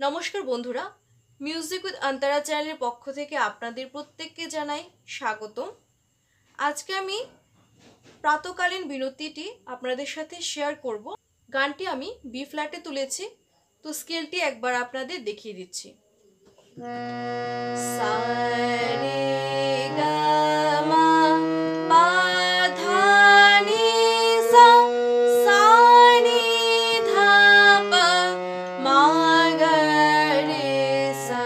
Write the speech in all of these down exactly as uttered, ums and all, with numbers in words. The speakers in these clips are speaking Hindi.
नमस्कार बंधुरा म्यूजिक विथ अंतारा चैनल पक्ष थेके आपनादेर प्रत्येकके जानाई स्वागतम। आजके आमी प्रातःकालीन बिनतिटी आपनादेर साथे शेयर करब। गानटी आमी बी फ्लैटे तुलेछि, तो स्केलटी एकबार आपनादेर देखिए दिच्छि। सा रे गा मा पा धा नि सा सा नि धा पा मा गा रे सा।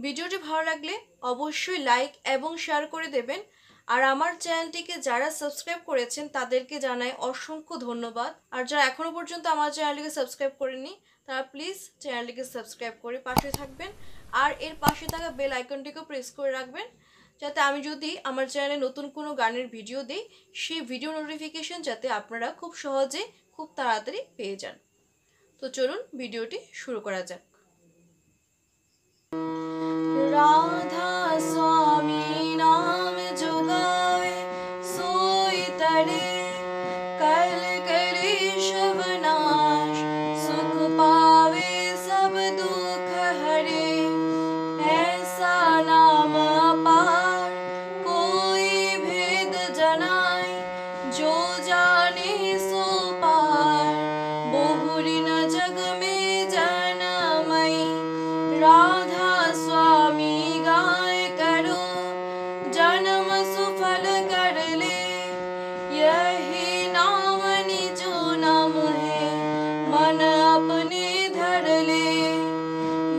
भिडियोटी भालो लागले अवश्य लाइक एवं शेयर करे देबेन और आमार चैनलटीके जारा सबस्क्राइब करेছেন तादेरके जानाई असंख्य धन्यवाद। और जारा एखोनो पर्यन्त आमार चैनलटीके सबस्क्राइब करेननि तारा प्लिज चैनलटीके सबस्क्राइब करे पाशे थाकबेन और एर पाशे थाका बेल आइकनटीके प्रेस करे राखबेन जाते आमी जोदि आमार चैनेले नतुन कोनो गानेर भिडियो देई सेई भिडियो नोटिफिकेशन जाते आपनारा खूब सहजे खूब ताड़ाताड़ी पेये जान। तो चलुन भिडियोटी शुरू करा जाक। राधा स्वामी नाम जोगाए सोई तड़े कल करे शवनाश, सुख पावे सब दुख हरे, ऐसा नाम पार कोई भेद जनाई, जो जाने सो पार बहुरी न जग में जनमई। राधा स्वामी गाय करो जन्म सुफल कर ले, यही नाम निजो नाम है मन अपने धर ले।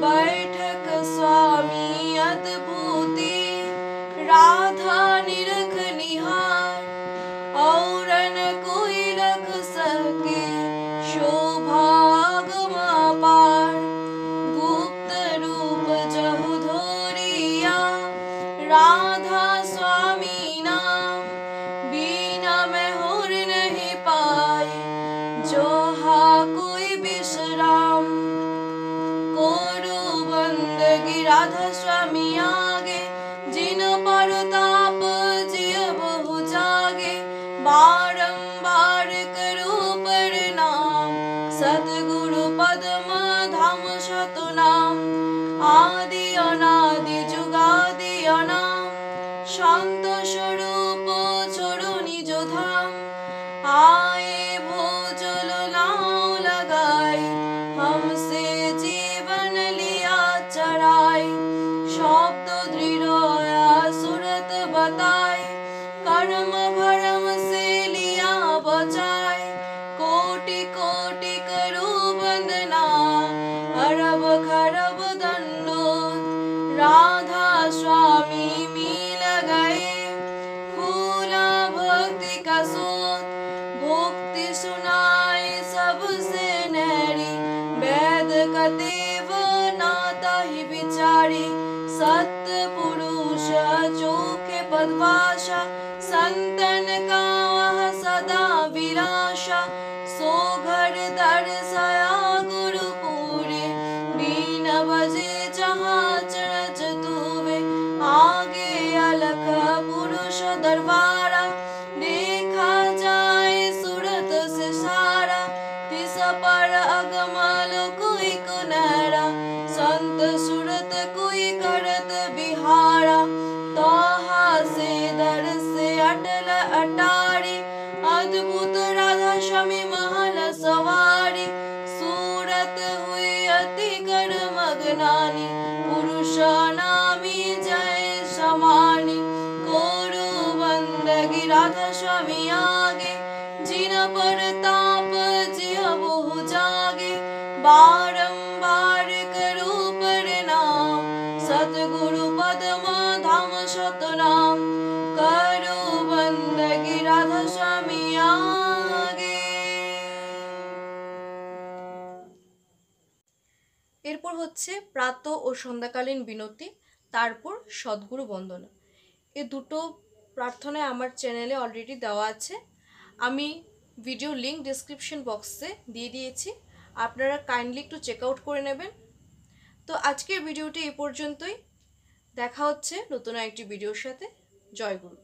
बैठक स्वामी अद्भुति राधा निरख निहार, और न कोई रख सके शोभा आगमा पार। गुप्त रूप जहु धोरिया राधा स्वामी नाम, बिना मैं होर नहीं पाए जो हा कोई विश्राम। कोरु बंदगी राधा स्वामी आगे, जिन पर ताप जिय बहु जागे, बारंबार करो प्रणाम सतगुरु पद्म धाम शतु नाम। आदि अनादि जुगादि अनाम, शांत स्वरूप छोड़ो निज धाम। आए भोजल नाम लगाए, हमसे जीवन लिया चराए, शब्द दृढ़ सूरत बताए, कर्म भरम से लिया बचाए। कोटि कोटि करो वंदना अरब खरब दंडोत, राधा स्वामी मिल गए खुला भक्ति का सोत। भक्ति सुनाए सबसे नैरी, वेद कतेव नाता ही बिचारी, सत्य पुरुष चोखे पदभाषा, संतन का वह सदा विलासा। सो घर दर्शया गुरु पूरे, बीन बजे जहाँ चरज तुवे, आगे अलख पुरुष दरबारा, देखा जाए सूरत से सारा, तिस पर अगमल कोई कुनहरा, संत सूरत कोई करत बिहारा। तोहा से दर से अटल अटारी, अद्भुत राधा स्वामी महल सवारी, सूरत हुई अति कर्म ज्ञानी, पुरुष नामी जय समानी। कोरु बंदगी राधा स्वामी आगे, जिन पर ताप जिह बहु जागे, बारंबार करो प्रणाम सतगुरु पद्म धाम शतनाम। करो बंदगी राधा स्वामी आगे। एरपर होच्छे प्रातः और सन्ध्याकालीन बिनती, तारपर सद्गुरु बंदना। ए दुटो प्रार्थना आमार चैनेले अलरेडी देवा आछे, आमी भिडियो लिंक डिस्क्रिपशन बक्से दिए दिएछि, आपनारा काइंडलि एकटु चेकआउट करे नेबेन। तो आजकेर भिडियोटी ए पर्यन्तই। देखा होच्छे नतुन आरेकटी भिडियोर साथे। जय गुरु।